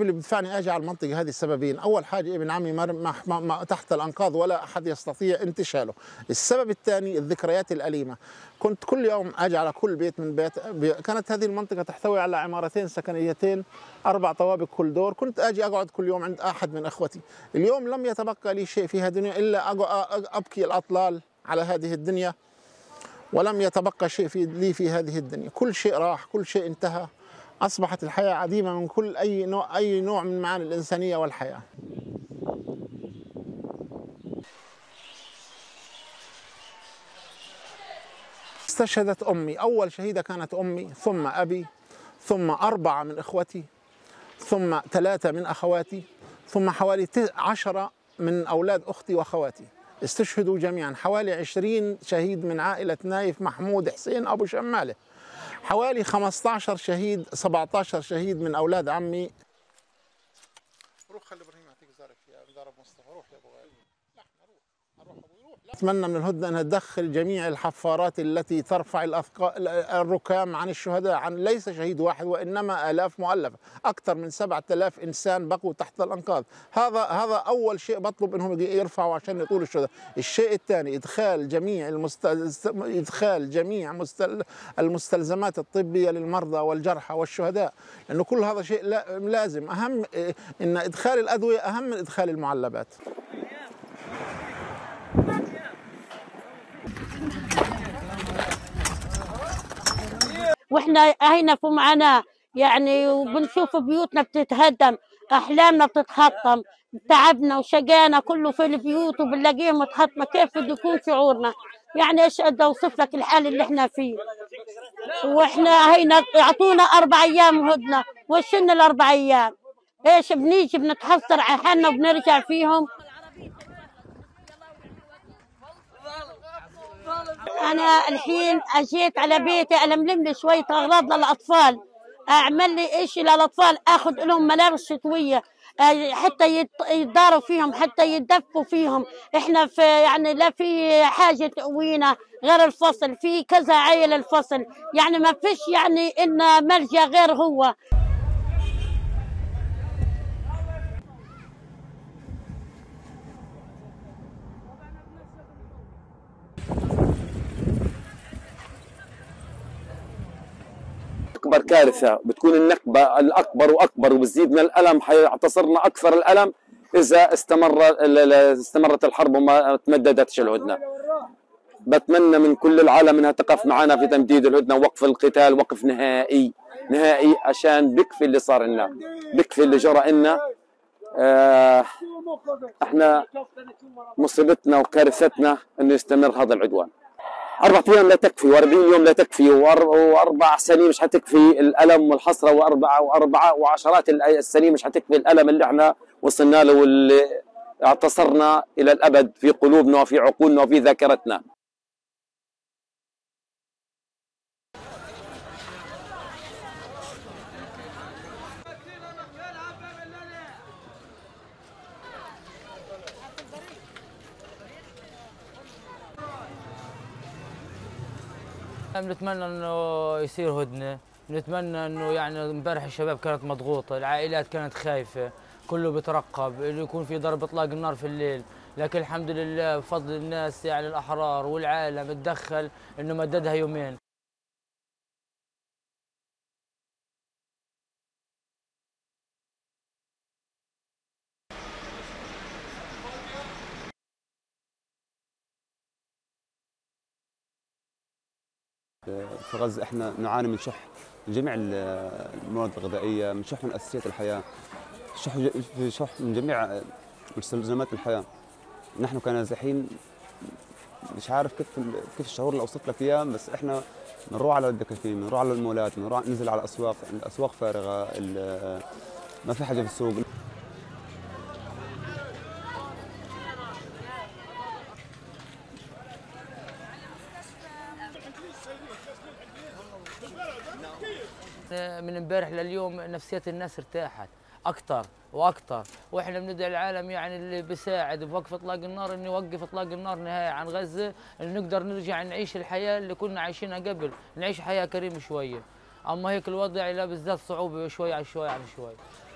اللي بدفعني اجي على المنطقه هذه السببين، اول حاجه ابن عمي ما تحت الانقاض ولا احد يستطيع انتشاله، السبب الثاني الذكريات الاليمه، كنت كل يوم اجي على كل بيت من بيت، كانت هذه المنطقه تحتوي على عمارتين سكنيتين 4 طوابق كل دور، كنت اجي اقعد كل يوم عند احد من اخوتي، اليوم لم يتبقى لي شيء في هذه الدنيا الا ابكي الاطلال على هذه الدنيا، ولم يتبقى شيء لي في هذه الدنيا، كل شيء راح، كل شيء انتهى، أصبحت الحياة عديمة من كل أي نوع من معاني الإنسانية والحياة. استشهدت أمي، أول شهيدة كانت أمي، ثم أبي، ثم 4 من إخوتي، ثم 3 من أخواتي، ثم حوالي 10 من أولاد أختي وأخواتي. استشهدوا جميعا، حوالي 20 شهيد من عائلة نايف محمود حسين أبو شمالة، حوالي 15 شهيد 17 شهيد من أولاد عمي. روح خلي إبراهيم يعطيك زارك يا ضرب مصطفى، روح يا أبو غالي، روح أبوي روح. أتمنى من الهدنة أن تدخل جميع الحفارات التي ترفع الركام عن الشهداء، عن ليس شهيد واحد وإنما آلاف مؤلفة، أكثر من 7000 إنسان بقوا تحت الأنقاض، هذا أول شيء بطلب أنهم يرفعوا عشان يطولوا الشهداء. الشيء الثاني إدخال جميع المستلزمات الطبية للمرضى والجرحى والشهداء، لأنه كل هذا شيء لازم، أهم إن إدخال الأدوية أهم من إدخال المعلبات. واحنا هنا فوق معانا يعني، وبنشوف بيوتنا بتتهدم، احلامنا بتتحطم، تعبنا وشقانا كله في البيوت وبنلاقيهم متحطمه، كيف بده يكون شعورنا؟ يعني ايش قد اوصف لك الحال اللي احنا فيه. واحنا هنا اعطونا 4 ايام هدنه، وشلنا ال4 ايام، ايش بنيجي بنتحسر على حالنا وبنرجع فيهم. أنا الحين أجيت على بيتي ألملم لي شوية أغراض للأطفال، أعمل لي إشي للأطفال، آخذ لهم ملابس شتوية حتى يتداروا فيهم، حتى يتدفوا فيهم. إحنا في يعني لا في حاجة تقوينا غير الفصل، في كذا عيل الفصل، يعني ما فيش يعني إن ملجأ غير هو. أكبر كارثة بتكون النكبة الأكبر وأكبر، وبتزيد من الألم، حيعتصرنا أكثر الألم إذا استمرت الحرب وما تمددتش الهدنة. بتمنى من كل العالم إنها تقف معنا في تمديد الهدنة ووقف القتال، وقف نهائي نهائي، عشان بكفي اللي صار لنا، بكفي اللي جرى لنا. إحنا مصيبتنا وكارثتنا إنه يستمر هذا العدوان. 4 أيام لا تكفي، و40 يوم لا تكفي، و4 سنين مش حتكفي الألم والحسرة، وأربعة وعشرات السنين مش حتكفي الألم اللي احنا وصلنا له، واللي اعتصرنا إلى الأبد في قلوبنا وفي عقولنا وفي ذاكرتنا. بنتمنى انه يصير هدنه، بنتمنى انه يعني امبارح الشباب كانت مضغوطه، العائلات كانت خايفه، كله بترقب انه يكون في ضرب اطلاق النار في الليل، لكن الحمد لله بفضل الناس يعني الاحرار والعالم اتدخل انه مددها يومين. في غزة احنا نعاني من شح جميع المواد الغذائية، من شح من أساسيات الحياة، شح من جميع مستلزمات الحياة. نحن كنازحين مش عارف كيف الشعور اللي أوصف لك إياه، بس احنا بنروح على الدكاكين، بنروح على المولات، بنروح ننزل على الأسواق، الأسواق فارغة، ما في حاجة في السوق. من امبارح لليوم نفسية الناس ارتاحت اكثر واكثر، واحنا بندعي العالم يعني اللي بيساعد بوقف اطلاق النار انه يوقف اطلاق النار نهائي عن غزة، انه نقدر نرجع نعيش الحياة اللي كنا عايشينها قبل، نعيش حياة كريمة شوية. اما هيك الوضع لا بالذات صعوبة شوي على شوي على شوي.